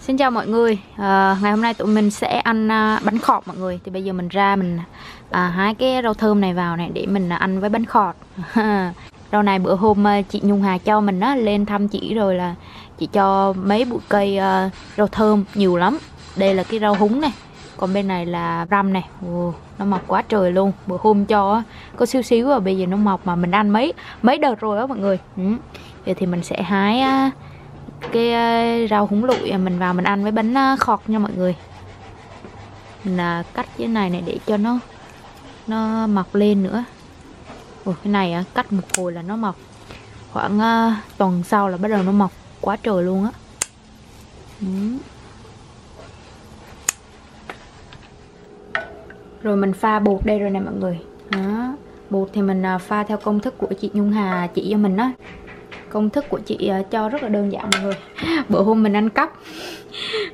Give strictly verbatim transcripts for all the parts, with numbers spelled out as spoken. Xin chào mọi người, à, ngày hôm nay tụi mình sẽ ăn à, bánh khọt mọi người. Thì bây giờ mình ra mình à, hái cái rau thơm này vào này để mình à, ăn với bánh khọt. Rau này bữa hôm à, chị Nhung Hà cho mình á, lên thăm chị rồi là chị cho mấy bụi cây à, rau thơm nhiều lắm. Đây là cái rau húng này, còn bên này là răm này. Ồ, nó mọc quá trời luôn. Bữa hôm cho á, có xíu xíu rồi bây giờ nó mọc mà mình ăn mấy mấy đợt rồi đó mọi người. Ừ. Vậy thì mình sẽ hái à, cái rau húng lụi mình vào mình ăn với bánh khọt nha mọi người. Mình cắt cái này này để cho nó nó mọc lên nữa. Ủa, cái này cắt một hồi là nó mọc. Khoảng tuần sau là bắt đầu nó mọc quá trời luôn á. Rồi mình pha bột đây rồi nè mọi người. Đó. Bột thì mình pha theo công thức của chị Nhung Hà chỉ cho mình đó. Công thức của chị cho rất là đơn giản mọi người. Bữa hôm mình ăn cắp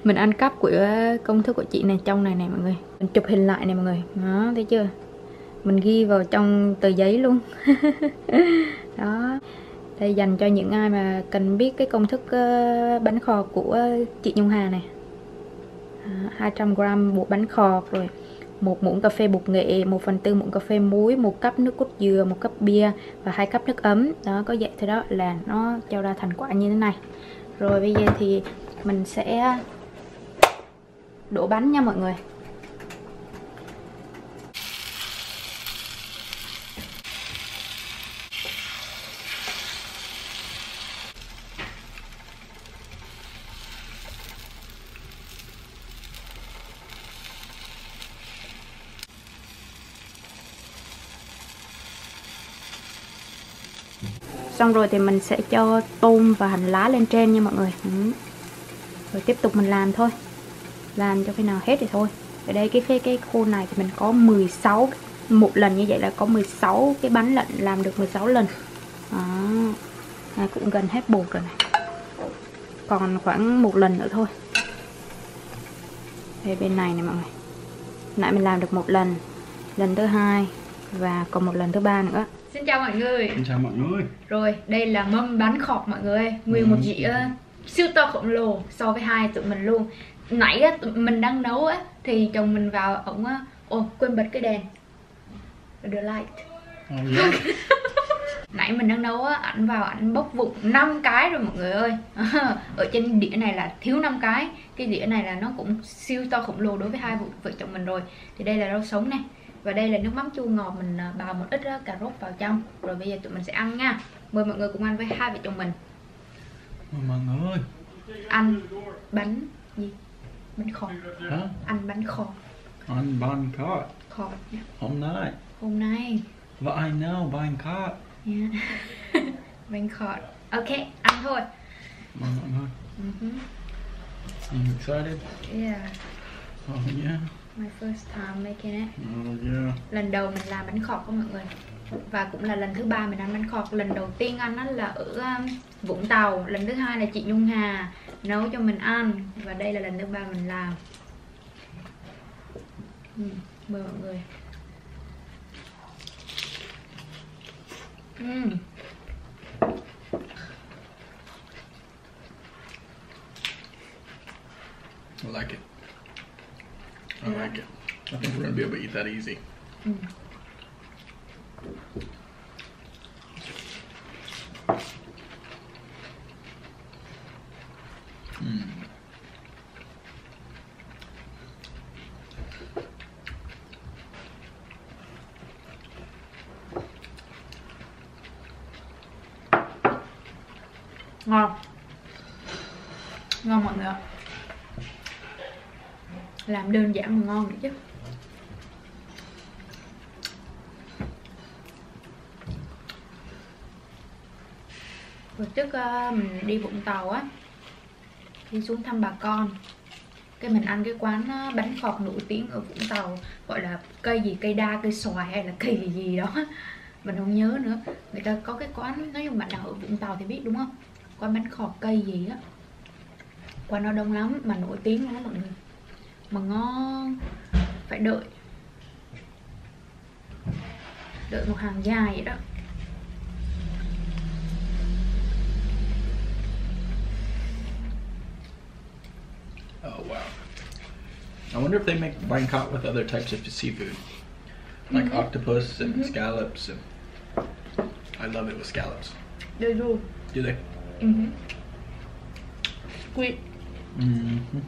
Mình ăn cắp của công thức của chị này. Trong này này mọi người, mình chụp hình lại này mọi người. Đó, thấy chưa? Mình ghi vào trong tờ giấy luôn. Đó. Đây dành cho những ai mà cần biết cái công thức bánh khọt của chị Nhung Hà này. Hai trăm gờ-ram bột bánh khọt, rồi một muỗng cà phê bột nghệ, một phần tư muỗng cà phê muối, một cốc nước cốt dừa, một cốc bia và hai cốc nước ấm. Đó, có vậy thôi đó là nó cho ra thành quả như thế này. Rồi bây giờ thì mình sẽ đổ bánh nha mọi người. Xong rồi thì mình sẽ cho tôm và hành lá lên trên nha mọi người. Ừ. Rồi tiếp tục mình làm thôi. Làm cho khi nào hết thì thôi. Ở đây cái cái, cái khô này thì mình có mười sáu. Một lần như vậy là có mười sáu cái bánh lận. Làm được mười sáu lần. Đó. À, cũng gần hết bột rồi này. Còn khoảng một lần nữa thôi. Về bên này này mọi người. Nãy mình làm được một lần. Lần thứ hai. Và còn một lần thứ ba nữa. Xin chào mọi người. Xin chào mọi người. Rồi, đây là mâm bánh khọt mọi người. Nguyên ừ. một dĩa siêu to khổng lồ so với hai tụi mình luôn. Nãy á, tụi mình đang nấu á thì chồng mình vào ổng á, ồ quên bật cái đèn. The light. Oh, yeah. Nãy mình đang nấu á, ảnh vào ảnh bốc vụng năm cái rồi mọi người ơi. Ở trên đĩa này là thiếu năm cái. Cái đĩa này là nó cũng siêu to khổng lồ đối với hai vợ chồng mình rồi. Thì đây là rau sống này. Và đây là nước mắm chua ngọt, mình bào một ít cà rốt vào trong. Rồi bây giờ tụi mình sẽ ăn nha. Mời mọi người cùng ăn với hai vợ chồng mình. Mời mọi người ơi. Ăn bánh gì? Bánh khọt. Hả? Ăn bánh khọt. Ăn bánh khọt. Khọt. Yeah. Hôm nay. Hôm nay. Và I know bánh khọt. Yeah. Bánh khọt. Ok, ăn thôi. Mời mọi người. Uh-huh. I'm excited. Yeah. Oh yeah. My first time making it. Oh, yeah. Lần đầu mình làm bánh khọt đó mọi người. Và cũng là lần thứ ba mình ăn bánh khọt. Lần đầu tiên ăn đó là ở Vũng Tàu. Lần thứ hai là chị Nhung Hà nấu cho mình ăn. Và đây là lần thứ ba mình làm. Mời mọi người. uhm. I like it. I like it. I think we're gonna be able to eat that easy. Mm. Mm. Ngon. Ngon mọi người. Làm đơn giản mà ngon nữa chứ. Hồi trước uh, mình đi Vũng Tàu á, đi xuống thăm bà con, cái mình ăn cái quán uh, bánh khọt nổi tiếng ở Vũng Tàu. Gọi là cây gì, cây đa, cây xoài hay là cây gì gì đó. Mình không nhớ nữa. Người ta có cái quán, nói chung bạn nào ở Vũng Tàu thì biết đúng không? Quán bánh khọt cây gì á. Quán nó đông lắm mà nổi tiếng lắm mọi người. Mà ngon. Phải đợi Đợi một hàng dài vậy đó. Oh wow. I wonder if they make Bangkok with other types of seafood. Like mm-hmm. octopus and mm-hmm. scallops. And I love it with scallops. They do. Do they? Mm-hmm. Squid. Mm-hmm.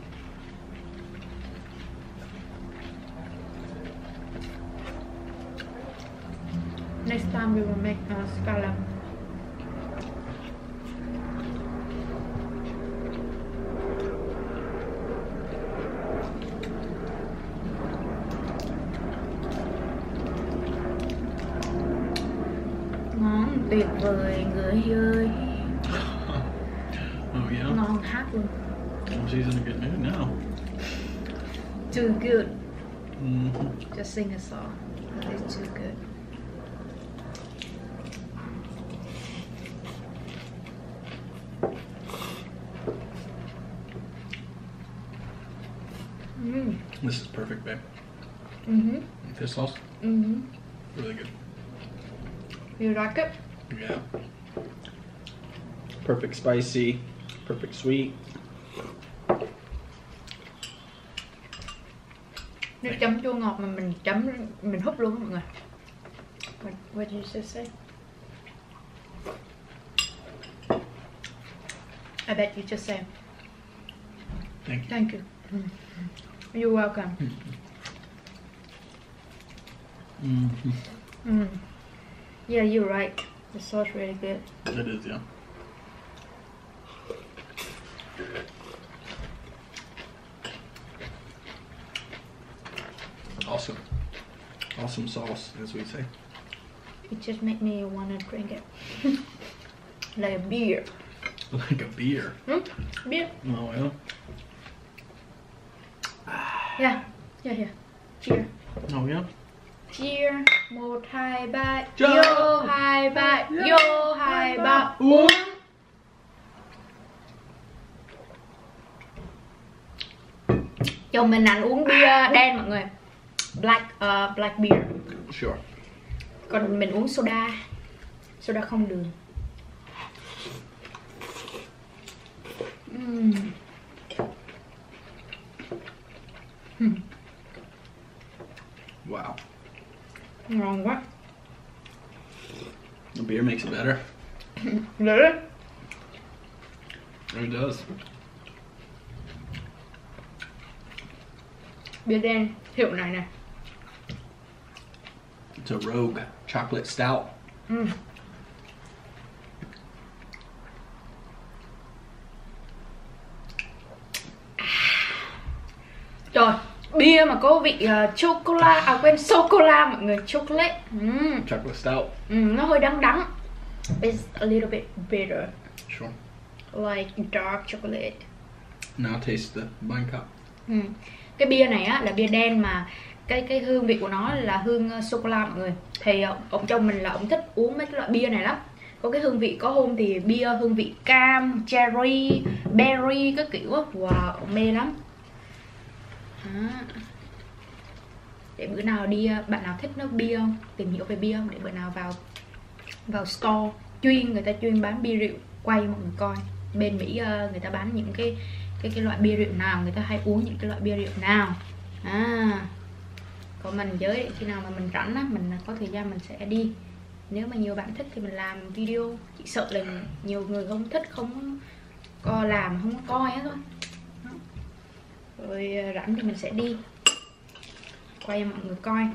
Next time we will make uh, scallop. Ngon tuyệt vời người ơi. Oh yeah. Ngon hát luôn. Oh, she's in a good mood now. Too good. Mm-hmm. Just sing a song. It's too good. Mm. This is perfect, babe. Mm-hmm. Fish sauce? Mm-hmm. Really good. You like it? Yeah. Perfect spicy, perfect sweet. Nước chấm chua ngọt mà mình chấm, mình húp luôn mọi người. What, what did you just say? I bet you just say. Thank you. Thank you. Mm. You're welcome. Mm. Mm. Yeah, you're right. The sauce really good. It is, yeah. Awesome. Awesome sauce, as we say. It just made me want to drink it. Like a beer. Like a beer? Hmm? Beer. Oh, yeah. Yeah, yeah, yeah. Cheer. Oh yeah. Cheer. Một hai ba. Yo hai ba. Yo hai ba. Uống. Chồng mình ăn uống bia đen mọi người. Black uh, black beer. Sure. Còn mình uống soda. Soda không đường. Mm. Hmm. Wow. Wrong what? The beer makes it better. Does it? It does. Bia đen hiệu này nè. It's a Rogue chocolate stout. Mm. Trời, bia mà có vị uh, chocolate, à quên, sô-cô-la mọi người, chocolate. Mm. Chocolate stout. Mm, nó hơi đắng đắng. It's a little bit bitter. Sure. Like dark chocolate. Now taste the Bangkok. Mm. Cái bia này á là bia đen mà cái cái hương vị của nó là hương uh, sô-cô-la mọi người. Thì uh, ông chồng mình là ông thích uống mấy cái loại bia này lắm. Có cái hương vị, có hôm thì bia hương vị cam, cherry, berry cái kiểu á. Wow, ông mê lắm. À. Để bữa nào đi, bạn nào thích nước bia không? Tìm hiểu về bia không? Để bữa nào vào vào store chuyên, người ta chuyên bán bia rượu, quay mọi người coi bên Mỹ người ta bán những cái cái cái loại bia rượu nào, người ta hay uống những cái loại bia rượu nào. À. Còn mình giới khi nào mà mình rảnh á, mình có thời gian mình sẽ đi. Nếu mà nhiều bạn thích thì mình làm video. Chỉ sợ là nhiều người không thích, không có làm, không có coi á thôi. Rồi rảnh thì mình sẽ đi quay mọi người coi.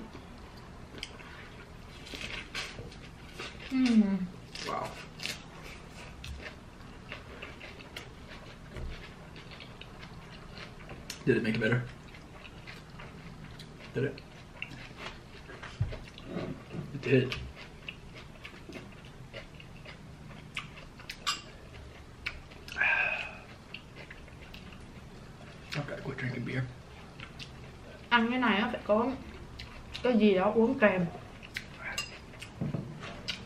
Mm. Wow. Did it make it better? Did it? It did. Ăn cái này nó phải có cái gì đó uống kèm.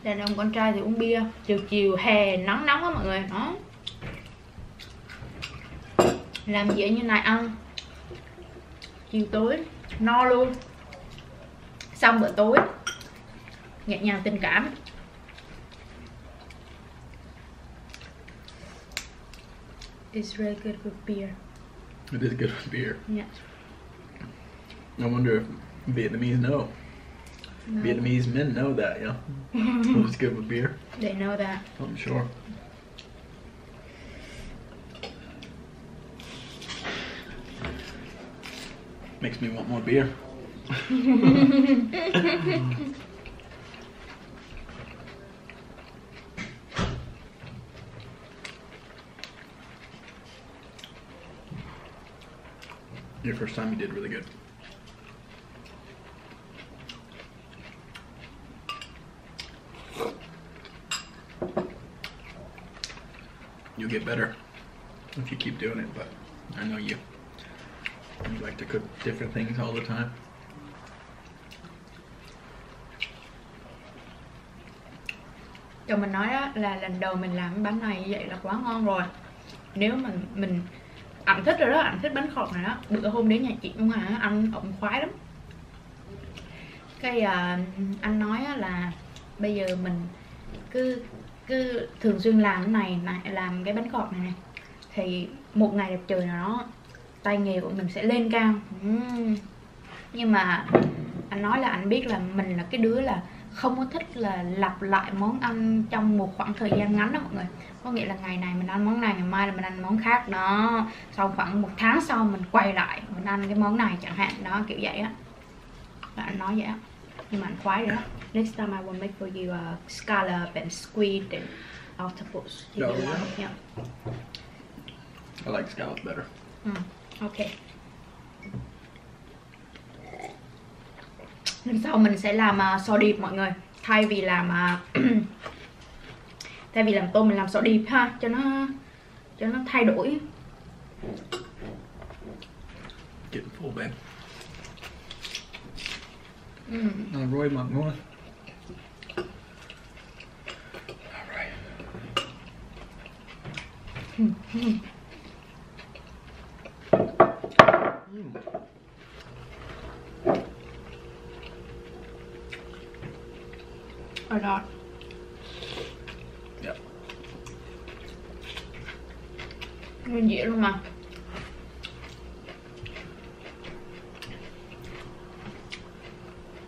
Đàn ông con trai thì uống bia. Chiều chiều hè nắng nóng á mọi người. Đó. Làm dĩa như này ăn chiều tối no luôn. Xong bữa tối nhẹ nhàng tình cảm. It's really good with beer. It is good with beer. Yeah. I wonder if Vietnamese know. No. Vietnamese men know that, yeah. It's good with beer. They know that. I'm sure. Makes me want more beer. Your first time you did really good. You'll get better if you keep doing it, but I know you. You like to cook different things all the time. Chồng mình nói á, là lần đầu mình làm bánh này vậy là quá ngon rồi. Nếu mà mình ảnh thích rồi đó, ảnh thích bánh khọt này đó. Bữa hôm đến nhà chị Nhung Hà, anh ổng khoái lắm. Cái à, anh nói á, là bây giờ mình cứ cứ thường xuyên làm cái này, này, làm cái bánh khọt này này. Thì một ngày đẹp trời nào đó tay nghề của mình sẽ lên cao. uhm. Nhưng mà anh nói là anh biết là mình là cái đứa là không có thích là lặp lại món ăn trong một khoảng thời gian ngắn đó mọi người. Có nghĩa là ngày này mình ăn món này, ngày mai là mình ăn món khác đó. Sau khoảng một tháng sau mình quay lại mình ăn cái món này chẳng hạn đó, kiểu vậy á. Và anh nói vậy á. Nhưng mà anh khoái rồi đó. Next time I will make for you a scallop and squid and octopus. No, yeah. Yeah. I like scallop better. Mm. Okay. Lần sau mình sẽ làm uh, sò điệp mọi người. Thay vì làm uh, thay vì làm tôm mình làm sò điệp ha, cho nó cho nó thay đổi. Getting full, babe. Mm. Now Roy want more. All right. Mm -hmm. Mm. Or not. Yep. Nguyên dĩa luôn mà.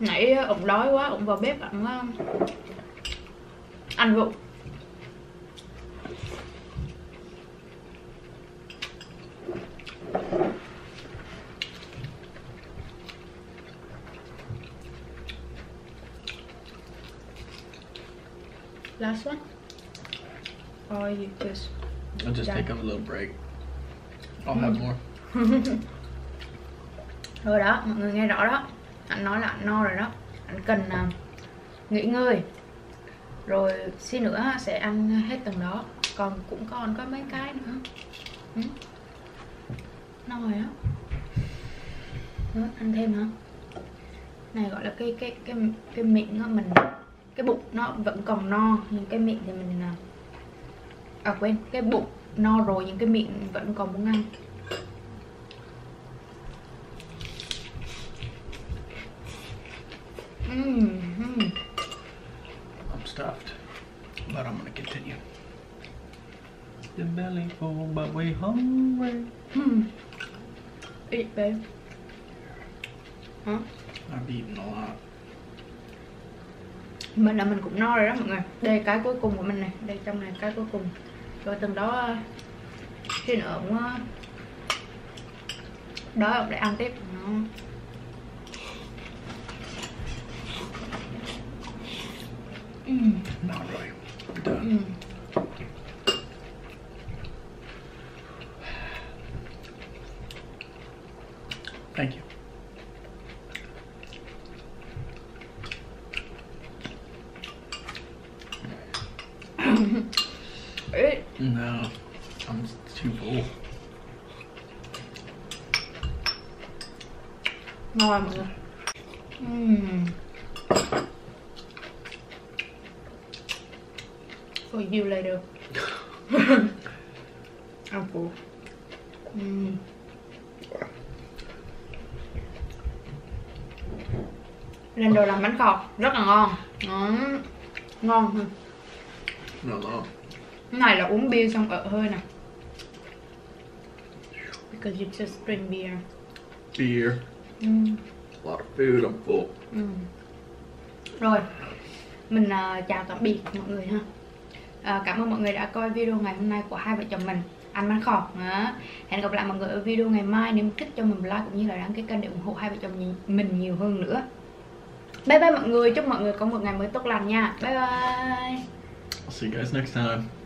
Nãy ổng đói quá, ổng vào bếp ổng ăn vụng. Last one? Or you just... I'll just done. Take up a little break. I'll have more. Rồi đó, mọi người nghe rõ đó. Anh nói là anh no rồi đó. Anh cần uh, nghỉ ngơi. Rồi xí nữa sẽ ăn hết từng đó. Còn cũng còn có mấy cái nữa. Ừ. No rồi đó. Rồi, ăn thêm hả? Này gọi là cái cái cái cái miệng của mình. Cái bụng nó vẫn còn no, nhưng cái miệng thì mình... À quên, cái bụng no rồi nhưng cái miệng vẫn còn muốn ăn. Mm-hmm. I'm stuffed, but I'm gonna continue. The belly full, but we hungry. Mm. Eat, babe. Huh? I've eaten a lot. Mình là mình cũng no rồi đó mọi người. Đây cái cuối cùng của mình này. Đây trong này cái cuối cùng. Rồi từng đó khi nữa ổng đói ổng để ăn tiếp. uhm. Nó rồi. uhm. Thank you. No, I'm too full. No, I'm good. Mm. For you later. I'm full. Mm. Lần đầu làm bánh khọt rất là ngon. Mm. Ngon hơn. Ngon. Cái này là uống bia xong ở hơi nè. Because you just drink beer. Beer. Mm. A lot of food, I'm full. Mm. Rồi, mình uh, chào tạm biệt mọi người ha. Uh, cảm ơn mọi người đã coi video ngày hôm nay của hai vợ chồng mình, anh Bánh Khọt. Hẹn gặp lại mọi người ở video ngày mai. Nếu thích cho mình like cũng như là đăng ký kênh để ủng hộ hai vợ chồng mình nhiều hơn nữa. Bye bye mọi người, chúc mọi người có một ngày mới tốt lành nha. Bye bye. I'll see you guys next time.